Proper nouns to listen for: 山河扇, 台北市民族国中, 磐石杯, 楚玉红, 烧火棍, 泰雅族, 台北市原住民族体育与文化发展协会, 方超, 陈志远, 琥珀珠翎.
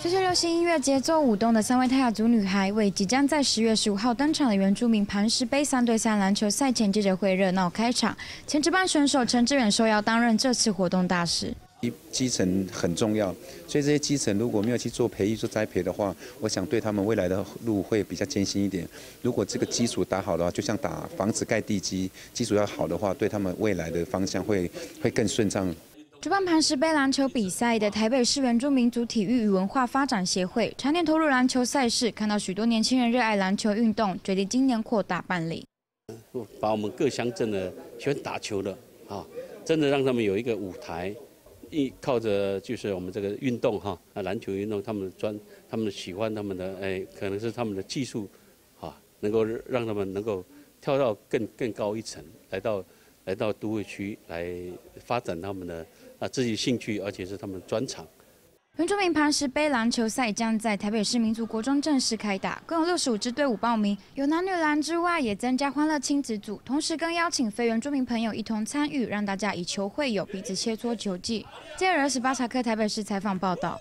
随着流行音乐节奏舞动的三位泰雅族女孩，为即将在10月15号登场的原住民磐石杯3对3篮球赛前记者会热闹开场。前职棒选手陈志远受邀担任这次活动大使。基层很重要，所以这些基层如果没有去做培育、做栽培的话，我想对他们未来的路会比较艰辛一点。如果这个基础打好的话，就像打房子盖地基，基础要好的话，对他们未来的方向会更顺畅。 主办磐石杯篮球比赛的台北市原住民族体育与文化发展协会，常年投入篮球赛事，看到许多年轻人热爱篮球运动，决定今年扩大办理，把我们各乡镇的喜欢打球的啊，真的让他们有一个舞台，靠着就是我们这个运动哈，篮球运动，他们喜欢他们的可能是他们的技术啊，能够让他们能够跳到更高一层，来到都会区来发展他们的。 自己兴趣，而且是他们的专长。原住民磐石杯篮球赛将在台北市民族国中正式开打，共有65支队伍报名，有男女篮之外，也增加欢乐亲子组，同时更邀请非原住民朋友一同参与，让大家以球会友，彼此切磋球技。记者18查克台北市采访报道。